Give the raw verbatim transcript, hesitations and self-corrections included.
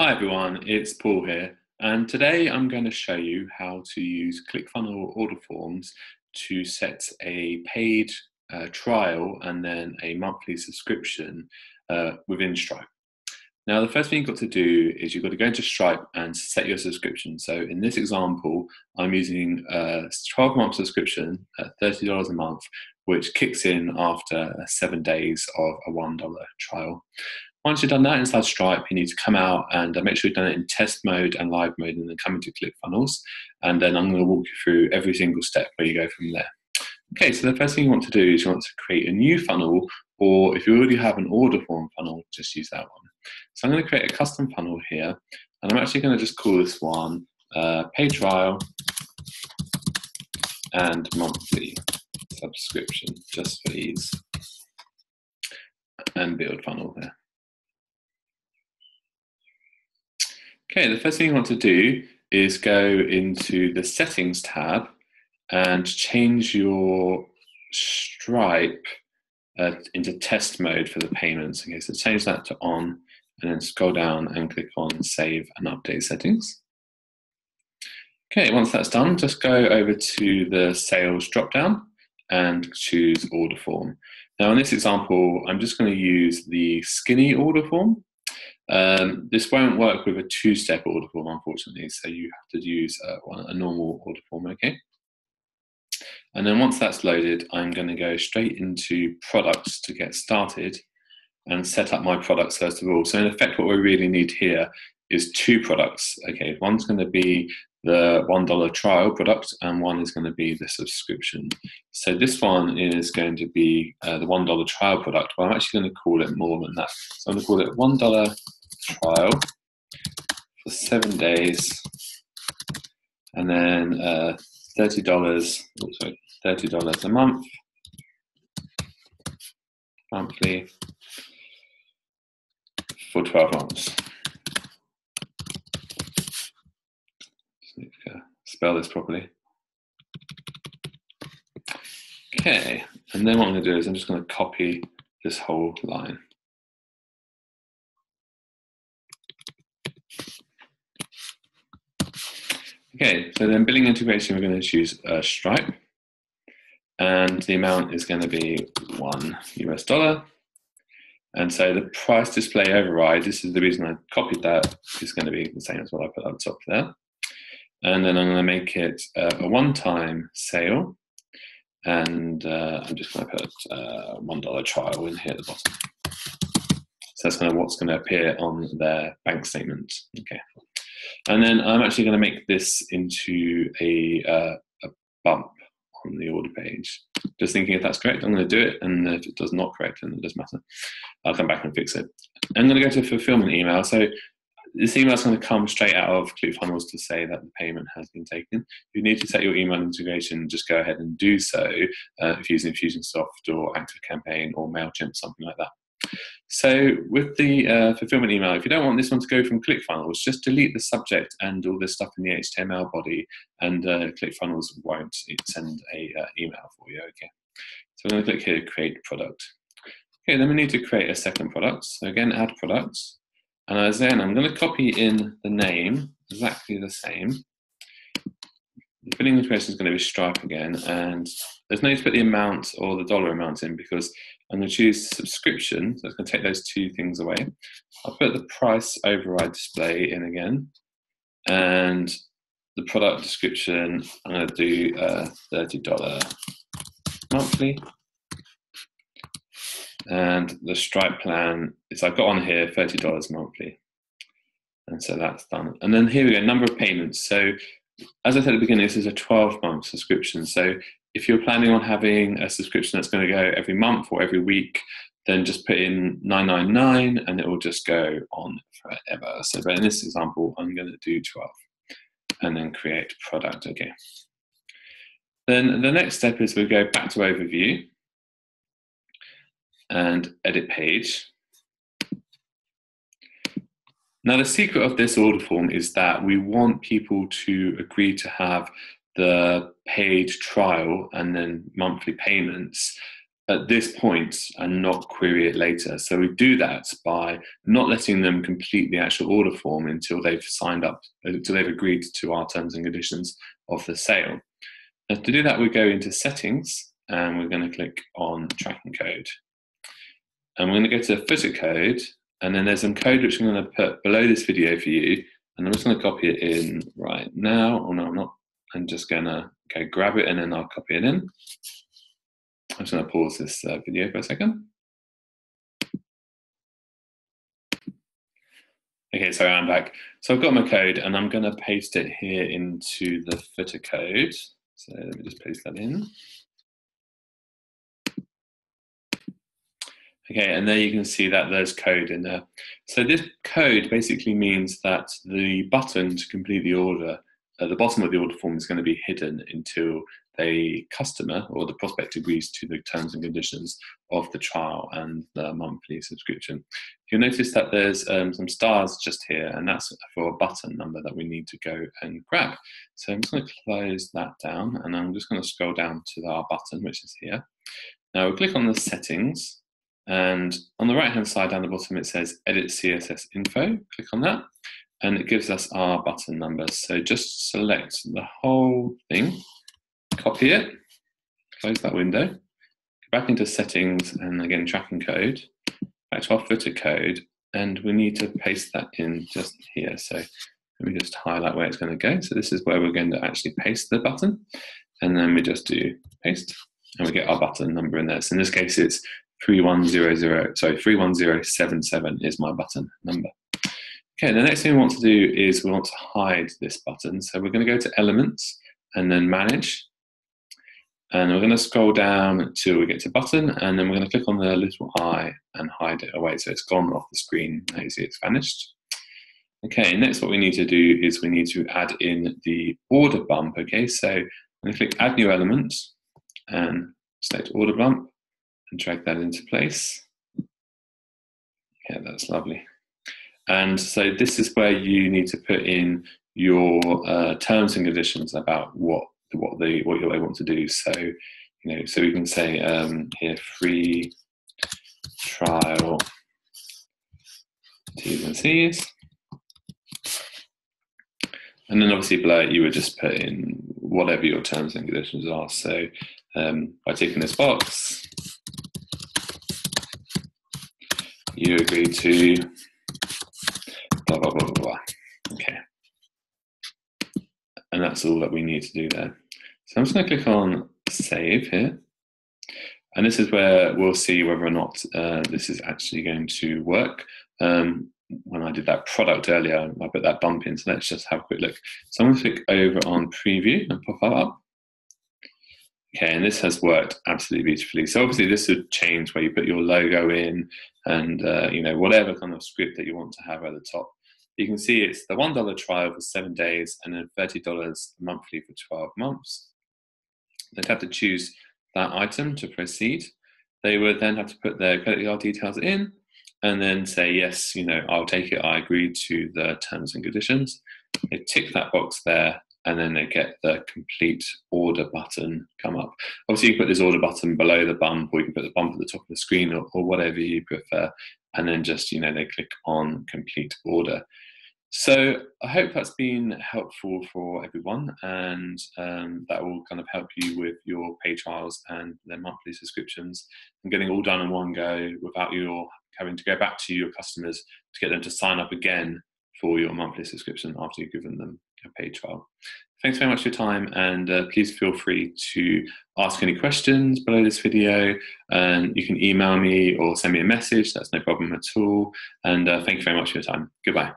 Hi everyone, it's Paul here, and today I'm going to show you how to use ClickFunnels order forms to set a paid uh, trial and then a monthly subscription uh, within Stripe. Now the first thing you've got to do is you've got to go into Stripe and set your subscription. So in this example, I'm using a twelve month subscription at thirty dollars a month, which kicks in after seven days of a one dollar trial. Once you've done that inside Stripe, you need to come out and make sure you've done it in test mode and live mode, and then come into ClickFunnels. And then I'm going to walk you through every single step where you go from there. Okay, so the first thing you want to do is you want to create a new funnel, or if you already have an order form funnel, just use that one. So I'm going to create a custom funnel here, and I'm actually going to just call this one uh, paid trial and monthly subscription, just for ease, and build funnel there. Okay, the first thing you want to do is go into the settings tab and change your Stripe uh, into test mode for the payments. Okay, so change that to on, and then scroll down and click on save and update settings. Okay, once that's done, just go over to the sales dropdown and choose order form. Now in this example, I'm just going to use the skinny order form. Um, this won't work with a two-step order form, unfortunately, so you have to use a, a normal order form, okay? And then once that's loaded, I'm going to go straight into products to get started and set up my products first of all. So in effect, what we really need here is two products, okay? One's going to be the one dollar trial product, and one is going to be the subscription. So this one is going to be uh, the one dollar trial product, but I'm actually going to call it more than that. So I'm going to call it one dollar trial for seven days, and then uh, thirty dollars, oh, sorry, thirty dollars a month, monthly, for twelve months. Spell this properly. Okay, and then what I'm going to do is I'm just going to copy this whole line. Okay, so then billing integration, we're going to choose uh, Stripe, and the amount is going to be one U S dollar. And so the price display override, this is the reason I copied that, is going to be the same as what I put on top there. And then I'm going to make it uh, a one-time sale, and uh, I'm just going to put uh, one dollar trial in here at the bottom. So that's kind of what's going to appear on their bank statement. Okay, and then I'm actually going to make this into a, uh, a bump on the order page. Just thinking if that's correct, I'm going to do it, and if it does not correct, then it doesn't matter. I'll come back and fix it. I'm going to go to fulfillment email. So this email is going to come straight out of ClickFunnels to say that the payment has been taken. If you need to set your email integration, just go ahead and do so uh, if you use Infusionsoft or ActiveCampaign or MailChimp, something like that. So with the uh, fulfillment email, if you don't want this one to go from ClickFunnels, just delete the subject and all this stuff in the H T M L body, and uh, ClickFunnels won't send an uh, email for you, okay? So I'm going to click here, create product. Okay, then we need to create a second product. So again, add products. And then I'm going to copy in the name, exactly the same. The billing integration is going to be Stripe again, and there's no need to put the amount or the dollar amount in because I'm going to choose subscription, so it's going to take those two things away. I'll put the price override display in again, and the product description, I'm going to do uh, thirty dollars monthly. And the Stripe plan is I've got on here thirty dollars monthly. And so that's done. And then here we go, number of payments. So as I said at the beginning, this is a twelve month subscription. So if you're planning on having a subscription that's going to go every month or every week, then just put in nine nine nine and it will just go on forever. So but in this example, I'm going to do twelve and then create product, okay. Then the next step is we go back to overview and edit page. Now the secret of this order form is that we want people to agree to have the paid trial and then monthly payments at this point and not query it later. So we do that by not letting them complete the actual order form until they've signed up, until they've agreed to our terms and conditions of the sale. Now, to do that, we go into settings and we're going to click on tracking code. And we're going to go to footer code, and then there's some code which I'm going to put below this video for you. And I'm just going to copy it in right now. Oh, no, I'm not. I'm just going to okay, grab it and then I'll copy it in. I'm just going to pause this uh, video for a second. Okay, so I'm back. So I've got my code and I'm going to paste it here into the footer code. So let me just paste that in. Okay, and there you can see that there's code in there. So this code basically means that the button to complete the order at the bottom of the order form is going to be hidden until the customer or the prospect agrees to the terms and conditions of the trial and the monthly subscription. You'll notice that there's um, some stars just here, and that's for a button number that we need to go and grab. So I'm just going to close that down, and I'm just going to scroll down to our button, which is here. Now we'll click on the settings, and on the right-hand side down the bottom it says edit C S S info. Click on that, and it gives us our button number. So just select the whole thing, copy it, close that window, go back into settings and again tracking code, back to our footer code, and we need to paste that in just here. So let me just highlight where it's going to go. So this is where we're going to actually paste the button, and then we just do paste, and we get our button number in there. So in this case it's three one zero zero, sorry, three one zero seven seven is my button number. Okay, the next thing we want to do is we want to hide this button. So we're going to go to Elements and then Manage. And we're going to scroll down till we get to Button, and then we're going to click on the little eye and hide it away. So it's gone off the screen. Now you see it's vanished. Okay, next what we need to do is we need to add in the order bump. Okay, so I'm going to click Add New Element and select Order Bump and drag that into place. Yeah, that's lovely. And so this is where you need to put in your uh, terms and conditions about what what they what you want to do. So you know, so we can say um, here free trial T's and C's, and then obviously below you would just put in whatever your terms and conditions are. So um, by ticking this box, you agree to blah, blah, blah, blah, blah. Okay. And that's all that we need to do there. So I'm just going to click on Save here. And this is where we'll see whether or not uh, this is actually going to work. Um, when I did that product earlier, I put that bump in. So let's just have a quick look. So I'm going to click over on Preview and pop that up. Okay, and this has worked absolutely beautifully. So obviously this would change where you put your logo in and uh, you know, whatever kind of script that you want to have at the top. You can see it's the one dollar trial for seven days and then thirty dollars monthly for twelve months. They'd have to choose that item to proceed. They would then have to put their credit card details in and then say, yes, you know, I'll take it. I agree to the terms and conditions. They tick that box there, and then they get the complete order button come up. Obviously, you can put this order button below the bump, or you can put the bump at the top of the screen, or, or whatever you prefer, and then just, you know, they click on complete order. So I hope that's been helpful for everyone, and um, that will kind of help you with your pay trials and their monthly subscriptions and getting all done in one go without you having to go back to your customers to get them to sign up again for your monthly subscription after you've given them a paid trial. Thanks very much for your time, and uh, please feel free to ask any questions below this video, and you can email me or send me a message. That's no problem at all. And uh, thank you very much for your time. Goodbye.